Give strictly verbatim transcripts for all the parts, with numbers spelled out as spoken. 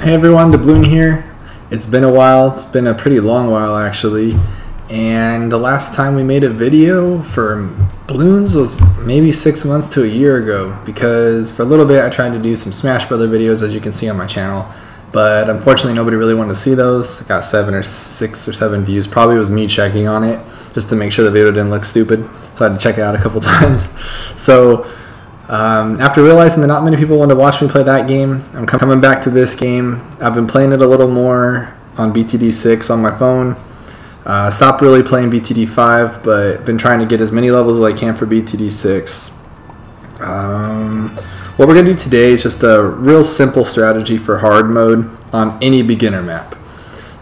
Hey everyone, DaBloon here. It's been a while. It's been a pretty long while actually. And the last time we made a video for Bloons was maybe six months to a year ago, because for a little bit I tried to do some Smash Brothers videos, as you can see on my channel, but unfortunately nobody really wanted to see those. I got seven or six or seven views. Probably was me checking on it just to make sure the video didn't look stupid, so I had to check it out a couple times. So Um, after realizing that not many people want to watch me play that game, I'm com coming back to this game. I've been playing it a little more on B T D six on my phone. Uh, stopped really playing B T D five, but been trying to get as many levels as I can for B T D six. Um, what we're going to do today is just a real simple strategy for hard mode on any beginner map.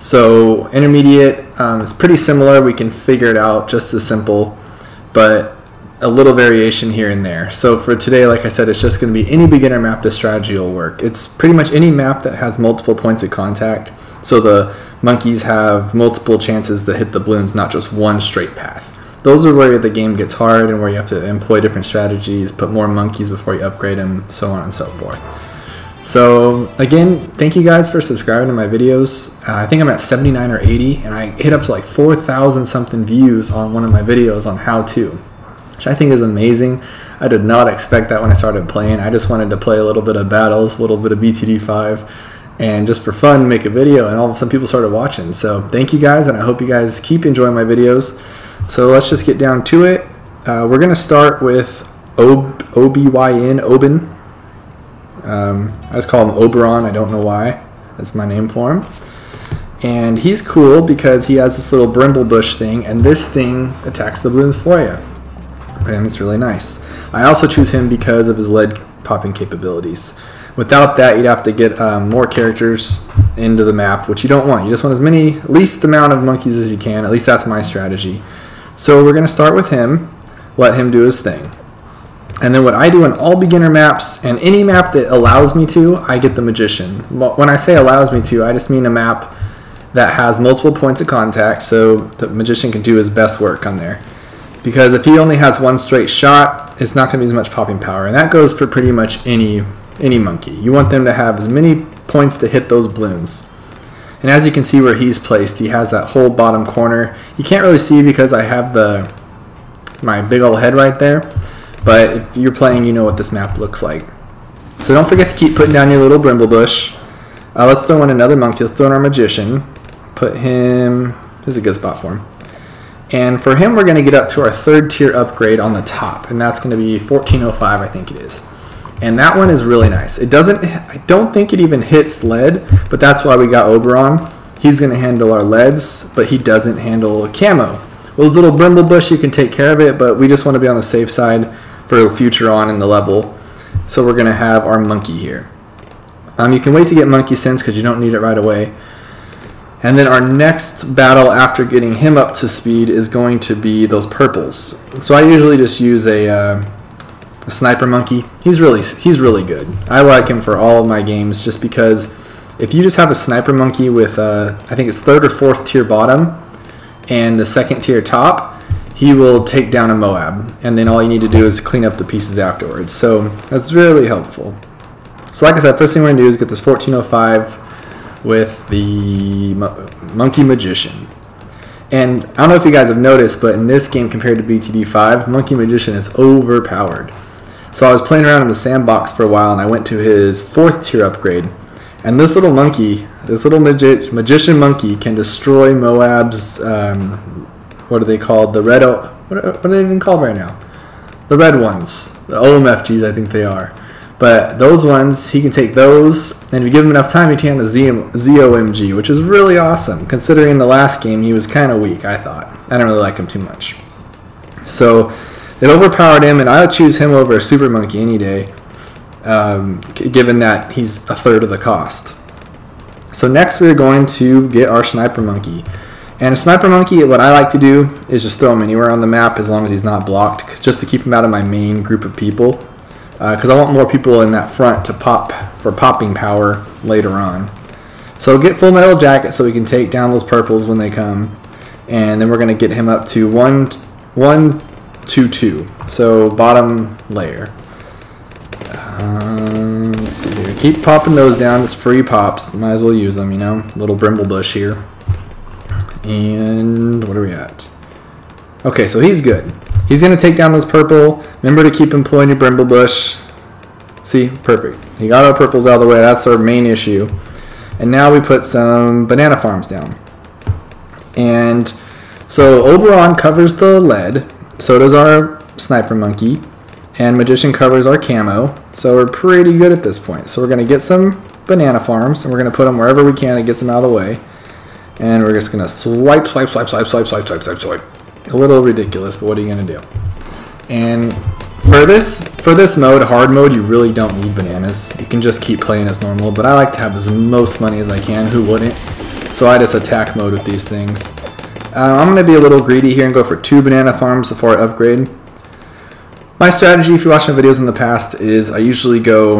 So intermediate um, is pretty similar. We can figure it out just as simple, but a little variation here and there. So for today, like I said, it's just going to be any beginner map this strategy will work. It's pretty much any map that has multiple points of contact, so the monkeys have multiple chances to hit the balloons, not just one straight path. Those are where the game gets hard and where you have to employ different strategies, put more monkeys before you upgrade them, so on and so forth. So again, thank you guys for subscribing to my videos. Uh, I think I'm at seventy-nine or eighty, and I hit up to like four thousand something views on one of my videos on how to, which I think is amazing. I did not expect that when I started playing. I just wanted to play a little bit of battles, a little bit of B T D five, and just for fun make a video, and all of a sudden people started watching. So thank you guys, and I hope you guys keep enjoying my videos. So let's just get down to it. Uh, we're going to start with O B Y N, Oberon. Um, I just call him Oberon. I don't know why. That's my name for him. And he's cool because he has this little brimble bush thing, and this thing attacks the balloons for you. And it's really nice. I also choose him because of his lead popping capabilities. Without that, you'd have to get um, more characters into the map, which you don't want. You just want as many, least amount of monkeys as you can. At least that's my strategy. So we're going to start with him, let him do his thing. And then what I do in all beginner maps, and any map that allows me to, I get the Magician. When I say allows me to, I just mean a map that has multiple points of contact, so the Magician can do his best work on there. Because if he only has one straight shot, it's not going to be as much popping power. And that goes for pretty much any any monkey. You want them to have as many points to hit those balloons. And as you can see where he's placed, he has that whole bottom corner. You can't really see because I have the my big old head right there. But if you're playing, you know what this map looks like. So don't forget to keep putting down your little brimble bush. Uh, let's throw in another monkey. Let's throw in our Magician. Put him... This is a good spot for him. And for him, we're going to get up to our third tier upgrade on the top, and that's going to be fourteen oh five, I think it is. And that one is really nice. It doesn't, I don't think it even hits lead, but that's why we got Oberon. He's going to handle our leads, but he doesn't handle camo. Well, his little brimble bush, you can take care of it, but we just want to be on the safe side for future on in the level. So we're going to have our monkey here. Um, you can wait to get monkey sense because you don't need it right away. And then our next battle after getting him up to speed is going to be those purples. So I usually just use a, uh, a sniper monkey. He's really he's really good. I like him for all of my games just because if you just have a sniper monkey with uh, I think it's third or fourth tier bottom and the second tier top, he will take down a MOAB. And then all you need to do is clean up the pieces afterwards. So that's really helpful. So like I said, first thing we're gonna do is get this fourteen oh five. With the Monkey Magician. And I don't know if you guys have noticed, but in this game compared to B T D five, Monkey Magician is overpowered. So I was playing around in the sandbox for a while, and I went to his fourth tier upgrade. And this little monkey, this little magi Magician monkey can destroy MOAB's, um, what are they called? The red, o what, are, what are they even called right now? The red ones, the O M F Gs I think they are. But those ones, he can take those, and if you give him enough time, he can have a Z O M G, which is really awesome, considering the last game he was kind of weak, I thought. I didn't really like him too much. So it overpowered him, and I would choose him over a Super Monkey any day, um, given that he's a third of the cost. So next we're going to get our Sniper Monkey. And a Sniper Monkey, what I like to do is just throw him anywhere on the map as long as he's not blocked, just to keep him out of my main group of people. Because uh, I want more people in that front to pop for popping power later on. So get Full Metal Jacket so we can take down those purples when they come. And then we're going to get him up to one, one, two, two. So bottom layer. Uh, Um, let's see here. Keep popping those down. It's free pops. Might as well use them, you know. Little brimble bush here. And what are we at? Okay, so he's good. He's going to take down those purple. Remember to keep employing your brimble bush. See? Perfect. He got our purples out of the way. That's our main issue. And now we put some banana farms down. And so Oberon covers the lead. So does our sniper monkey. And Magician covers our camo. So we're pretty good at this point. So we're going to get some banana farms, and we're going to put them wherever we can to get them out of the way. And we're just going to swipe, swipe, swipe, swipe, swipe, swipe, swipe, swipe, swipe. A little ridiculous, but what are you going to do? And for this, for this mode, hard mode, you really don't need bananas. You can just keep playing as normal, but I like to have as most money as I can. Who wouldn't? So I just attack mode with these things. Uh, I'm going to be a little greedy here and go for two banana farms before I upgrade. My strategy, if you watch my videos in the past, is I usually go,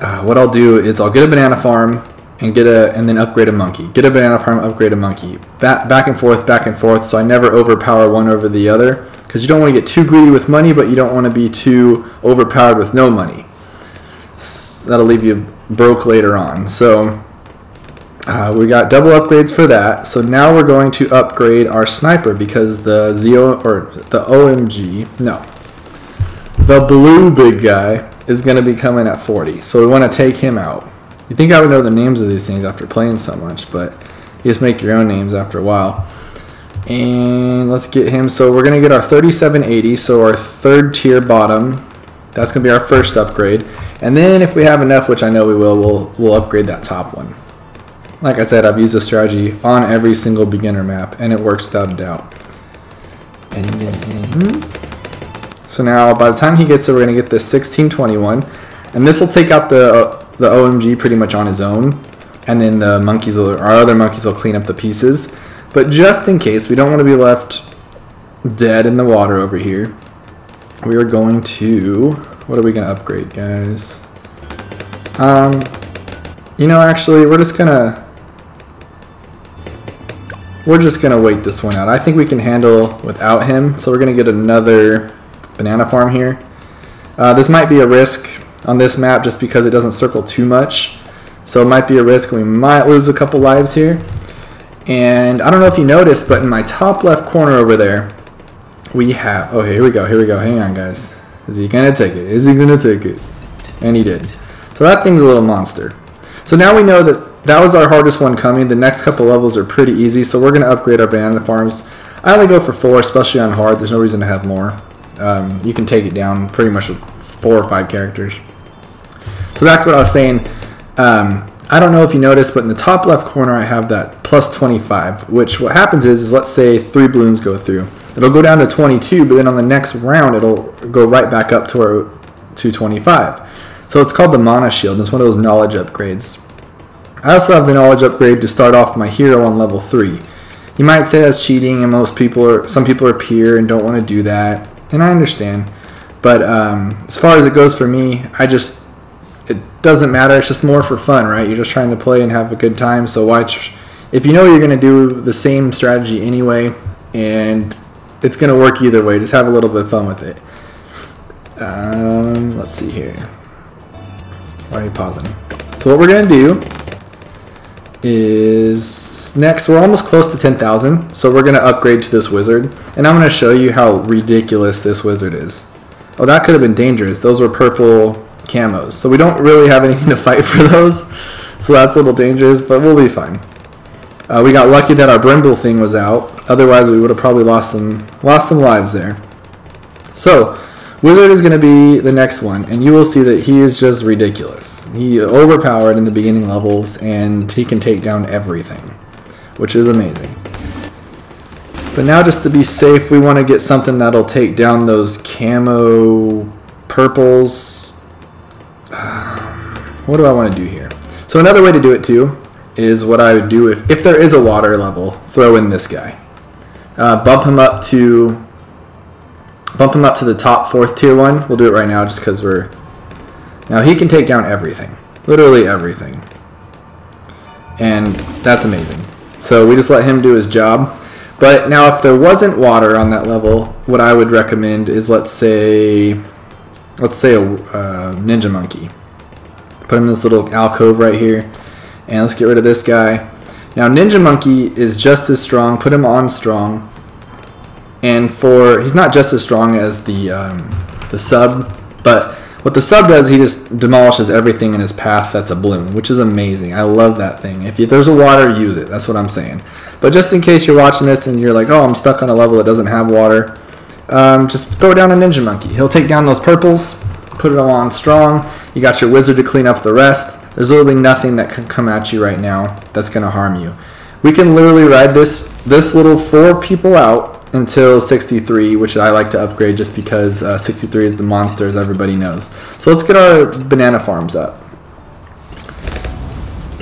uh, what I'll do is I'll get a banana farm and get a, and then upgrade a monkey. Get a banana farm, upgrade a monkey. Back, back and forth, back and forth, so I never overpower one over the other, because you don't want to get too greedy with money, but you don't want to be too overpowered with no money. So that'll leave you broke later on. So uh, we got double upgrades for that. So now we're going to upgrade our sniper, because the Z O, or the O M G, no. The blue big guy is going to be coming at forty, so we want to take him out. You think I would know the names of these things after playing so much, but you just make your own names after a while. And let's get him. So we're going to get our thirty-seven eighty, so our third tier bottom. That's going to be our first upgrade. And then if we have enough, which I know we will, we'll, we'll upgrade that top one. Like I said, I've used this strategy on every single beginner map, and it works without a doubt. And then... So now, by the time he gets there, we're going to get this sixteen twenty-one, and this will take out the uh, the O M G pretty much on his own, and then the monkeys will, our other monkeys will clean up the pieces. But just in case, we don't want to be left dead in the water over here. We are going to, what are we going to upgrade, guys? Um, you know, actually, we're just going to we're just going to wait this one out. I think we can handle without him, so we're going to get another banana farm here. Uh, this might be a risk on this map just because it doesn't circle too much, so it might be a risk. We might lose a couple lives here. And I don't know if you noticed, but in my top left corner over there we have, oh, here we go, here we go, hang on guys, is he gonna take it, is he gonna take it? And he did. So that thing's a little monster. So now we know that that was our hardest one coming. The next couple levels are pretty easy, so we're gonna upgrade our banana farms. I only go for four, especially on hard. There's no reason to have more. Um, you can take it down pretty much with four or five characters. So back to what I was saying. Um, I don't know if you noticed, but in the top left corner I have that plus twenty-five, which what happens is, is let's say three balloons go through. It'll go down to twenty-two, but then on the next round it'll go right back up to, our, to twenty-five. So it's called the Mana Shield, and it's one of those knowledge upgrades. I also have the knowledge upgrade to start off my hero on level three. You might say that's cheating, and most people are, some people are peer and don't want to do that. And I understand, but um, as far as it goes for me, I just, it doesn't matter. It's just more for fun, right? You're just trying to play and have a good time. So why, tr if you know you're going to do the same strategy anyway, and it's going to work either way, just have a little bit of fun with it. Um, let's see here. Why are you pausing? So what we're going to do is next, we're almost close to ten thousand, so we're going to upgrade to this wizard, and I'm going to show you how ridiculous this wizard is. Oh, that could have been dangerous. Those were purple camos, so we don't really have anything to fight for those, so that's a little dangerous, but we'll be fine. Uh, we got lucky that our brimble thing was out, otherwise we would have probably lost some lost some lives there. So wizard is going to be the next one, and you will see that he is just ridiculous. He overpowered in the beginning levels, and he can take down everything, which is amazing. But now, just to be safe, we want to get something that'll take down those camo purples. What do I want to do here? So another way to do it too is what I would do if, if there is a water level, throw in this guy. Uh, bump him up to... Bump him up to the top fourth tier one. We'll do it right now just because we're... Now he can take down everything. Literally everything. And that's amazing. So we just let him do his job. But now if there wasn't water on that level, what I would recommend is, let's say... let's say a uh, ninja monkey. Put him in this little alcove right here, and let's get rid of this guy. Now ninja monkey is just as strong. Put him on strong, and for he's not just as strong as the um, the sub, but what the sub does, he just demolishes everything in his path that's a bloon, which is amazing. I love that thing. If you, there's a water, use it. That's what I'm saying. But just in case you're watching this and you're like, oh, I'm stuck on a level that doesn't have water, um, just throw down a ninja monkey. He'll take down those purples, put it on strong. You got your wizard to clean up the rest. There's literally nothing that can come at you right now that's going to harm you. We can literally ride this, this little four people out until sixty-three, which I like to upgrade just because uh, sixty-three is the monster, as everybody knows. So let's get our banana farms up.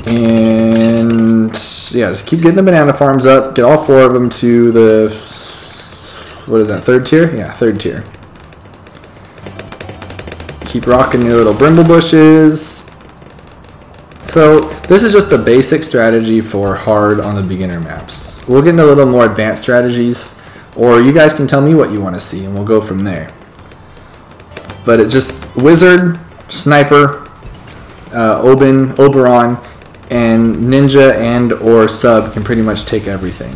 And yeah, just keep getting the banana farms up. Get all four of them to the, what is that, third tier? Yeah, third tier. Keep rocking your little brimble bushes. So this is just a basic strategy for hard on the beginner maps. We'll get into a little more advanced strategies, or you guys can tell me what you want to see and we'll go from there. But it just wizard, sniper, uh, Oben, Oberon, and ninja and or sub can pretty much take everything.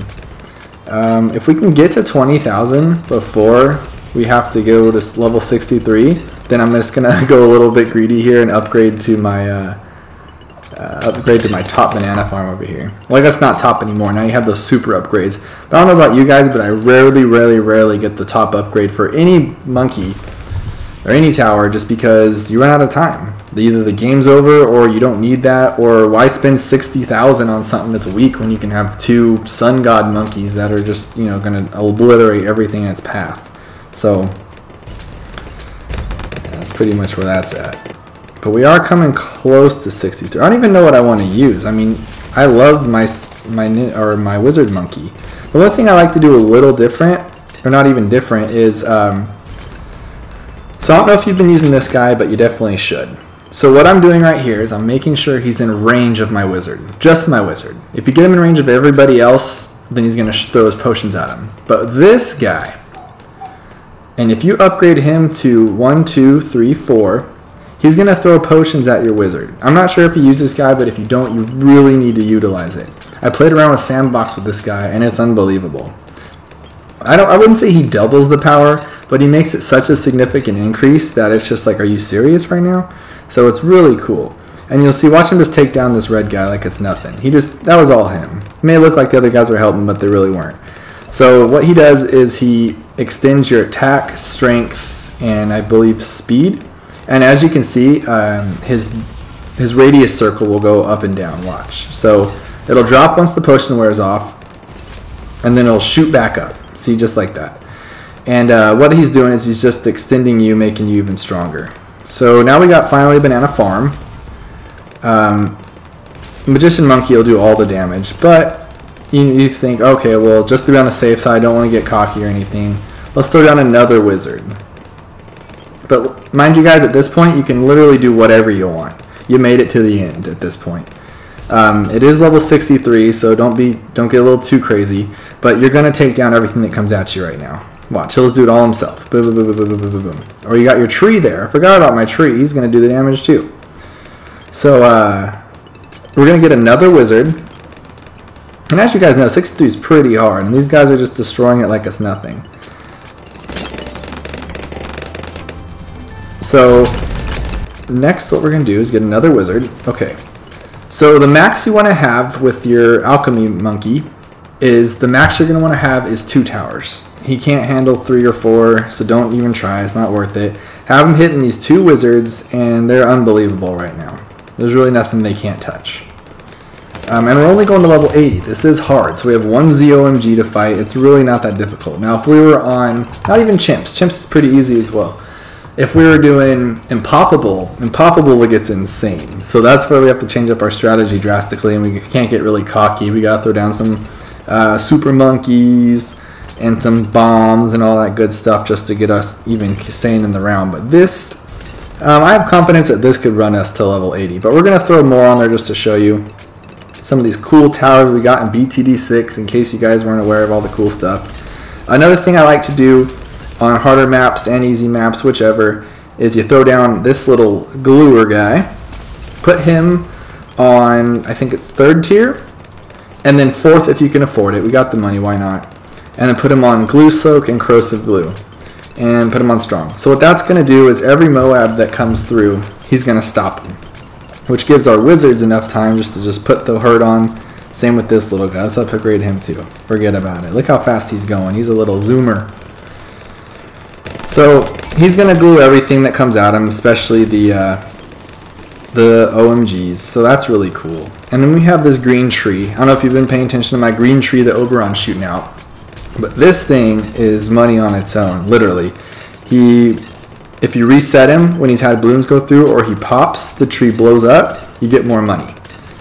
Um, if we can get to twenty thousand before we have to go to level sixty-three, then I'm just gonna go a little bit greedy here and upgrade to my uh, Uh, upgrade to my top banana farm over here. Well, I guess not top anymore. Now you have those super upgrades. But I don't know about you guys, but I rarely, rarely, rarely get the top upgrade for any monkey or any tower just because you run out of time. Either the game's over or you don't need that, or why spend sixty thousand on something that's weak when you can have two sun god monkeys that are just, you know, going to obliterate everything in its path. So that's pretty much where that's at. But we are coming close to sixty-three. I don't even know what I want to use. I mean, I love my my or my wizard monkey. The one thing I like to do a little different, or not even different, is um, so I don't know if you've been using this guy, but you definitely should. So what I'm doing right here is I'm making sure he's in range of my wizard, just my wizard. If you get him in range of everybody else, then he's going to throw his potions at him. But this guy, and if you upgrade him to one, two, three, four. He's going to throw potions at your wizard. I'm not sure if you use this guy, but if you don't, you really need to utilize it. I played around with Sandbox with this guy, and it's unbelievable. I don't. I wouldn't say he doubles the power, but he makes it such a significant increase that it's just like, are you serious right now? So it's really cool. And you'll see, watch him just take down this red guy like it's nothing. He just, that was all him. It may look like the other guys were helping, but they really weren't. So what he does is he extends your attack, strength, and I believe speed. And as you can see, um, his his radius circle will go up and down, watch. So it'll drop once the potion wears off, and then it'll shoot back up. See, just like that. And uh, what he's doing is he's just extending you, making you even stronger. So now we got finally Banana Farm. Um, Magician Monkey will do all the damage, but you, you think, okay, well, just to be on the safe side, I don't want to get cocky or anything. Let's throw down another wizard. But mind you guys, at this point, you can literally do whatever you want. You made it to the end at this point. Um, it is level sixty-three, so don't be don't get a little too crazy. But you're going to take down everything that comes at you right now. Watch, he'll just do it all himself. Boom, boom, boom, boom, boom, boom, boom. Or you got your tree there. I forgot about my tree. He's going to do the damage too. So uh, we're going to get another wizard. And as you guys know, sixty-three is pretty hard. And these guys are just destroying it like it's nothing. So next what we're going to do is get another wizard. Okay, so the max you want to have with your alchemy monkey is the max you're going to want to have is two towers. He can't handle three or four, so don't even try. It's not worth it. Have him hitting these two wizards, and they're unbelievable right now. There's really nothing they can't touch. Um, and we're only going to level eighty. This is hard. So we have one Z O M G to fight. It's really not that difficult. Now if we were on, not even chimps, chimps is pretty easy as well. If we were doing Impoppable, Impoppable would get insane. So that's where we have to change up our strategy drastically, and we can't get really cocky. We gotta throw down some uh, super monkeys and some bombs and all that good stuff just to get us even sane in the round. But this, um, I have confidence that this could run us to level eighty. But we're gonna throw more on there just to show you some of these cool towers we got in B T D six in case you guys weren't aware of all the cool stuff. Another thing I like to do on harder maps and easy maps, whichever, is you throw down this little gluer guy, put him on, I think it's third tier, and then fourth if you can afford it. We got the money, why not? And then put him on glue soak and corrosive glue, and put him on strong. So what that's going to do is every MOAB that comes through, he's going to stop him, which gives our wizards enough time just to just put the hurt on. Same with this little guy. Let's upgrade him too. Forget about it. Look how fast he's going. He's a little zoomer. So he's going to glue everything that comes at him, especially the uh, the O M Gs. So that's really cool. And then we have this green tree. I don't know if you've been paying attention to my green tree that Oberon's shooting out, but this thing is money on its own, literally. He, if you reset him when he's had balloons go through or he pops, the tree blows up, you get more money.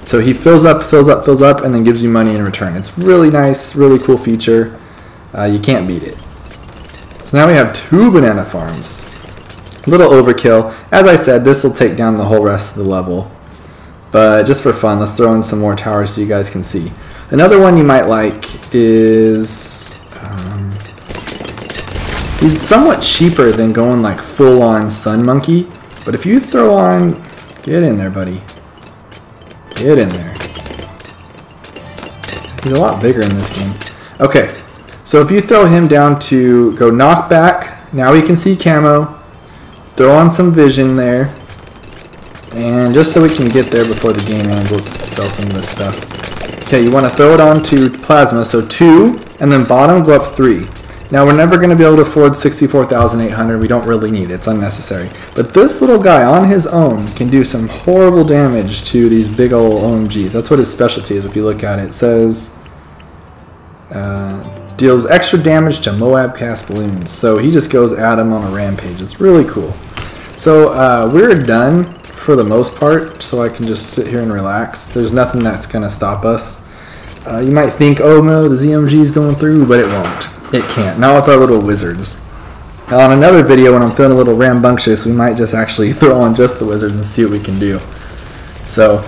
So he fills up, fills up, fills up, and then gives you money in return. It's really nice, really cool feature. Uh, you can't beat it. So now we have two banana farms. A little overkill. As I said, this will take down the whole rest of the level. But just for fun, let's throw in some more towers so you guys can see. Another one you might like is... he's somewhat cheaper than going like full-on Sun Monkey, but if you throw on, get in there, buddy, get in there. He's a lot bigger in this game. Okay, so if you throw him down to go knockback, now he can see camo. Throw on some vision there, and just so we can get there before the game ends, let's sell some of this stuff. Okay, you want to throw it on to plasma, so two, and then bottom go up three. Now we're never going to be able to afford sixty-four thousand eight hundred. We don't really need it. It's unnecessary. But this little guy on his own can do some horrible damage to these big old O M Gs. That's what his specialty is if you look at it. It says uh, deals extra damage to MOAB cast balloons. So he just goes at him on a rampage. It's really cool. So uh, we're done for the most part. So I can just sit here and relax. There's nothing that's going to stop us. Uh, you might think, oh no, the Z M G is going through, but it won't. It can't. Not with our little wizards. Now, on another video, when I'm feeling a little rambunctious, we might just actually throw on just the wizards and see what we can do. So,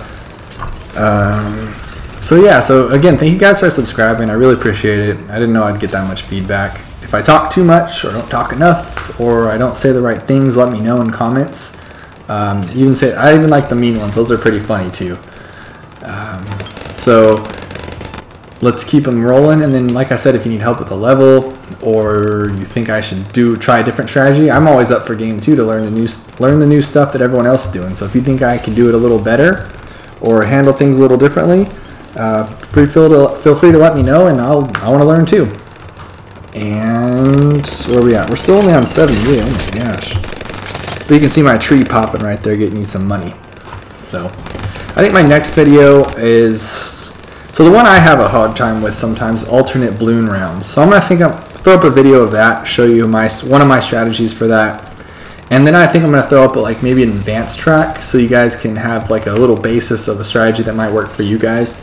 um, so yeah. So again, thank you guys for subscribing. I really appreciate it. I didn't know I'd get that much feedback. If I talk too much or don't talk enough or I don't say the right things, let me know in comments. Um, even say I even like the mean ones. Those are pretty funny too. Um, so. Let's keep them rolling, and then like I said, if you need help with a level or you think I should do try a different strategy, I'm always up for game two to learn the new learn the new stuff that everyone else is doing. So if you think I can do it a little better or handle things a little differently, uh, free feel to, feel free to let me know, and I'll I want to learn too. And where are we at? We're still only on seventy-eight. Oh my gosh! But you can see my tree popping right there, getting you some money. So I think my next video is. So the one I have a hard time with sometimes, alternate balloon rounds. So I'm going to think I'll throw up a video of that, show you my one of my strategies for that. And then I think I'm going to throw up like maybe an advanced track so you guys can have like a little basis of a strategy that might work for you guys.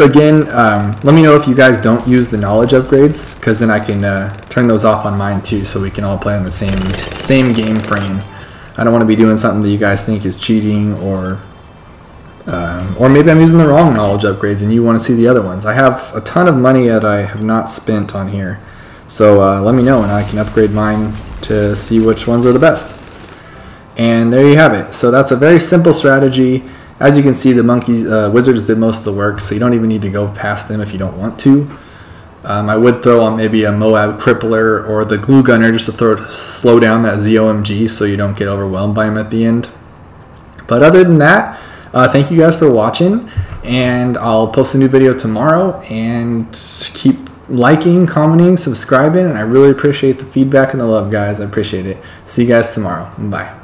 Again, um, let me know if you guys don't use the knowledge upgrades, because then I can uh, turn those off on mine too, so we can all play on the same, same game frame. I don't want to be doing something that you guys think is cheating or... Um, or maybe I'm using the wrong knowledge upgrades and you want to see the other ones. I have a ton of money that I have not spent on here. So uh, let me know and I can upgrade mine to see which ones are the best. And there you have it. So that's a very simple strategy. As you can see, the monkeys, uh, wizards did most of the work, so you don't even need to go past them if you don't want to. Um, I would throw on maybe a MOAB crippler or the glue gunner just to throw to slow down that Z O M G so you don't get overwhelmed by him at the end. But other than that, Uh, thank you guys for watching, and I'll post a new video tomorrow, and keep liking, commenting, subscribing, and I really appreciate the feedback and the love, guys. I appreciate it. See you guys tomorrow. Bye.